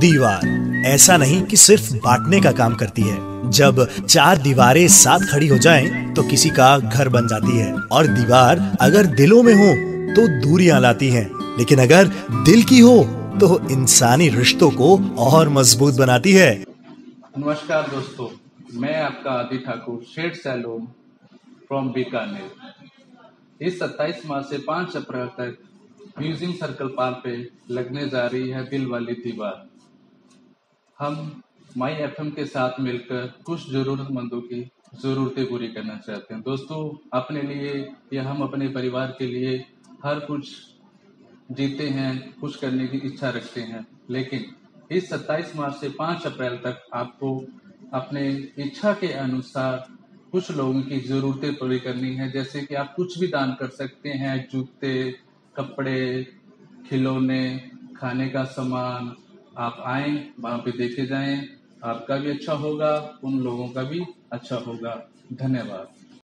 दीवार ऐसा नहीं कि सिर्फ बांटने का काम करती है। जब चार दीवारें साथ खड़ी हो जाएं तो किसी का घर बन जाती है। और दीवार अगर दिलों में हो तो दूरियां लाती हैं, लेकिन अगर दिल की हो तो इंसानी रिश्तों को और मजबूत बनाती है। नमस्कार दोस्तों, मैं आपका आदि Thakur shade salon from Bikaner. इस 27 मार्च से 5 अप्रैल तक म्यूजियम सर्कल पार्क पे लगने जा रही है दिल वाली दीवार। हम माई एफएम के साथ मिलकर कुछ जरूरतमंदों की जरूरतें पूरी करना चाहते हैं। दोस्तों, अपने लिए या हम अपने परिवार के लिए हर कुछ जीते हैं, कुछ करने की इच्छा रखते हैं, लेकिन इस 27 मार्च से 5 अप्रैल तक आपको अपने इच्छा के अनुसार कुछ लोगों की जरूरतें पूरी करनी है। जैसे कि आप कुछ भी दान कर सकते हैं, जूते, कपड़े, खिलौने, खाने का सामान। आप आए, वहां पे देखे जाएं, आपका भी अच्छा होगा, उन लोगों का भी अच्छा होगा। धन्यवाद।